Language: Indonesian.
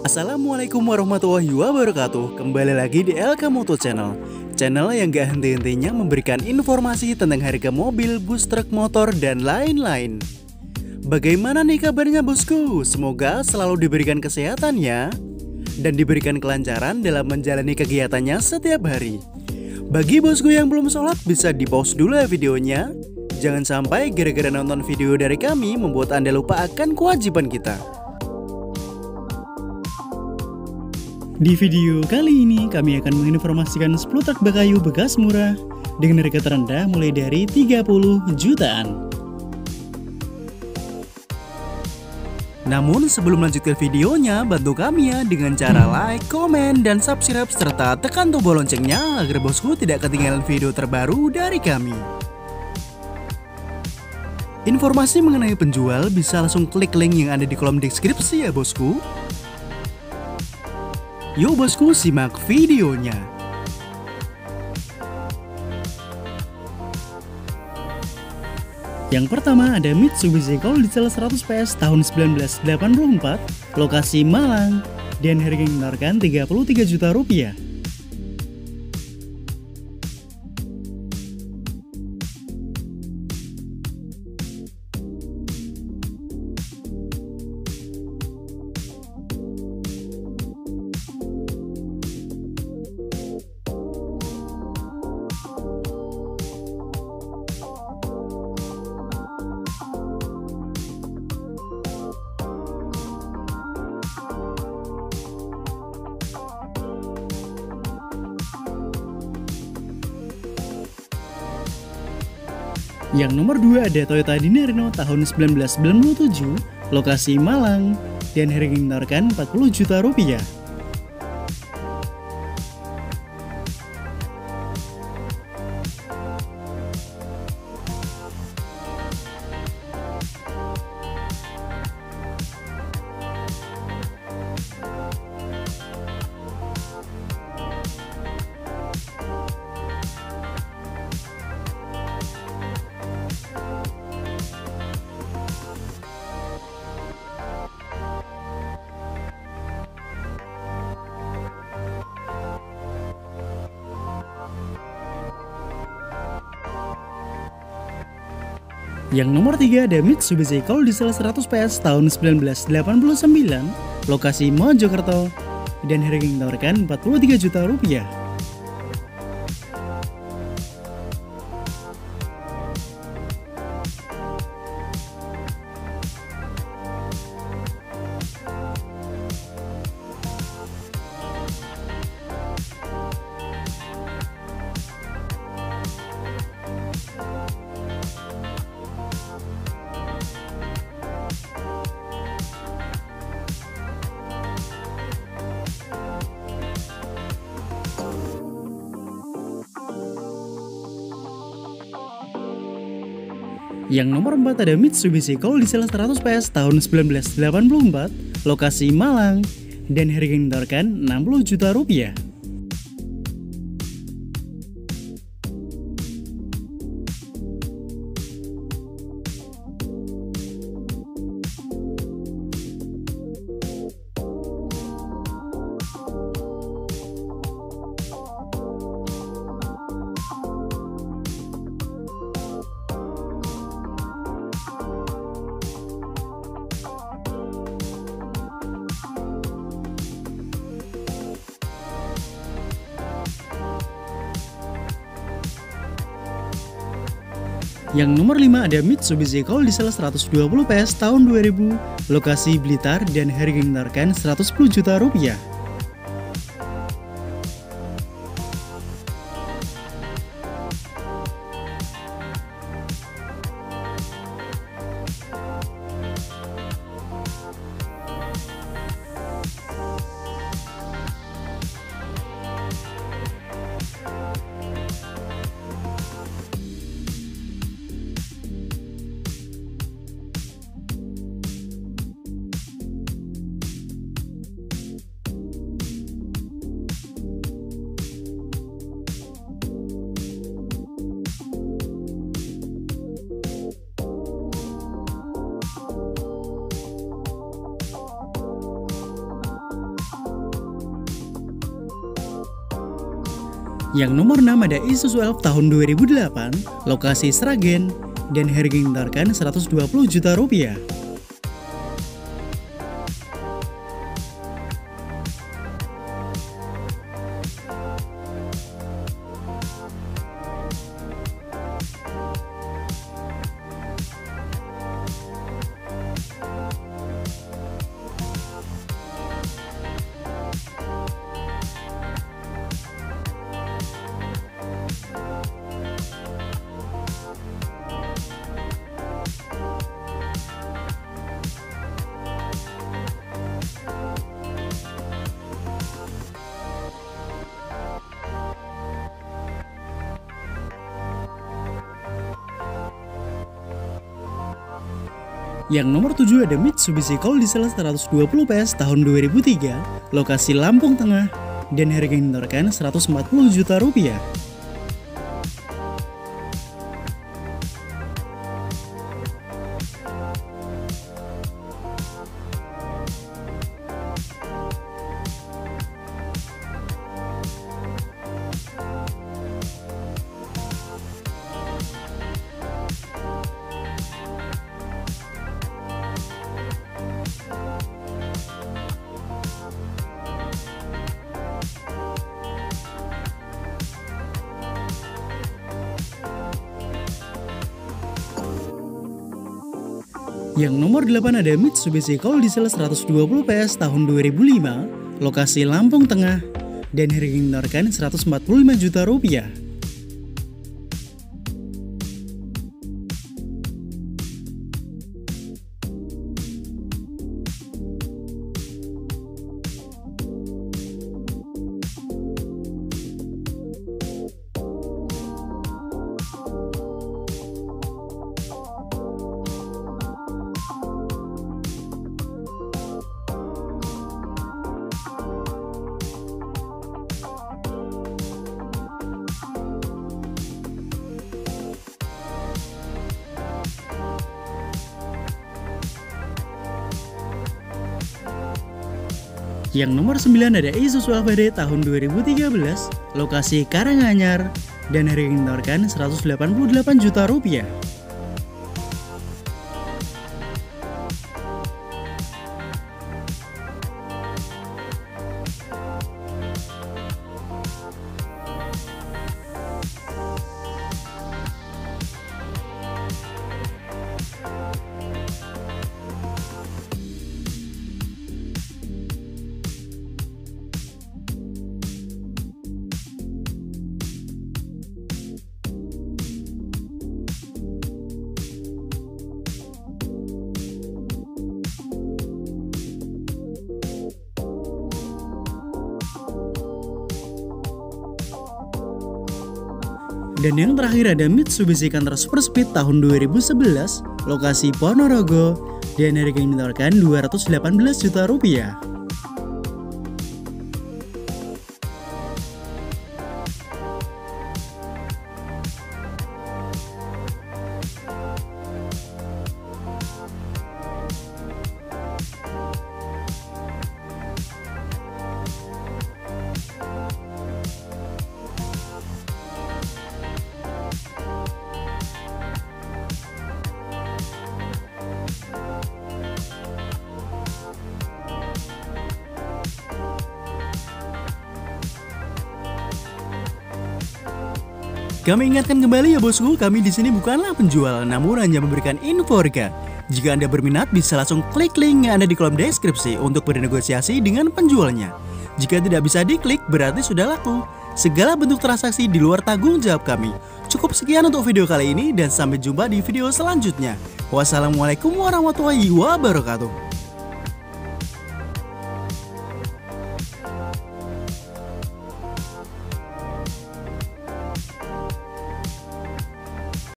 Assalamualaikum warahmatullahi wabarakatuh. Kembali lagi di ELKAMOTO Channel. Channel yang gak henti-hentinya memberikan informasi tentang harga mobil, bus, truk, motor, dan lain-lain. Bagaimana nih kabarnya bosku? Semoga selalu diberikan kesehatan ya, dan diberikan kelancaran dalam menjalani kegiatannya setiap hari. Bagi bosku yang belum sholat bisa di pause dulu ya videonya. Jangan sampai gara-gara nonton video dari kami membuat Anda lupa akan kewajiban kita. Di video kali ini kami akan menginformasikan 10 truk bakayu bekas murah dengan harga terendah mulai dari 30 jutaan. Namun sebelum lanjut ke videonya, bantu kami ya dengan cara like, komen, dan subscribe serta tekan tombol loncengnya agar bosku tidak ketinggalan video terbaru dari kami. Informasi mengenai penjual bisa langsung klik link yang ada di kolom deskripsi ya bosku. Yuk bosku, simak videonya. Yang pertama ada Mitsubishi Colt Diesel 100 PS tahun 1984, lokasi Malang, dan harga yang ditawarkan 33 juta rupiah. Yang nomor 2 ada Toyota Dyna Rino tahun 1997, lokasi Malang, dan harga yang ditawarkan 40 juta rupiah. Yang nomor 3 ada Mitsubishi Colt Diesel 100 PS tahun 1989, lokasi Mojokerto, dan harga yang ditawarkan 43 juta rupiah. Yang nomor 4 ada Mitsubishi Colt Diesel 100 PS tahun 1984, lokasi Malang, dan harga yang ditawarkan 60 juta rupiah. Yang nomor 5 ada Mitsubishi Colt Diesel 120 PS tahun 2000, lokasi Blitar, dan harga yang ditawarkan 110 juta rupiah. Yang nomor 6 ada Isuzu Elf tahun 2008, lokasi Sragen, dan harga ditawarkan 120 juta rupiah. Yang nomor 7 ada Mitsubishi Colt Diesel 120 PS tahun 2003, lokasi Lampung Tengah, dan harga yang ditawarkan 140 juta rupiah. Yang nomor 8 ada Mitsubishi Colt Diesel 120 PS tahun 2005, lokasi Lampung Tengah, dan harga ditawarkan 145 juta rupiah. Yang nomor 9 ada Isuzu Elf tahun 2013, lokasi Karanganyar, dan harga yang ditawarkan 188 juta rupiah. Dan yang terakhir ada Mitsubishi Canter Super Speed tahun 2011, lokasi Ponorogo, dan harga yang ditawarkan 218 juta rupiah. Kami ingatkan kembali ya bosku, kami di sini bukanlah penjual, namun hanya memberikan info harga. Jika Anda berminat, bisa langsung klik link yang ada di kolom deskripsi untuk bernegosiasi dengan penjualnya. Jika tidak bisa diklik, berarti sudah laku. Segala bentuk transaksi di luar tanggung jawab kami. Cukup sekian untuk video kali ini dan sampai jumpa di video selanjutnya. Wassalamualaikum warahmatullahi wabarakatuh.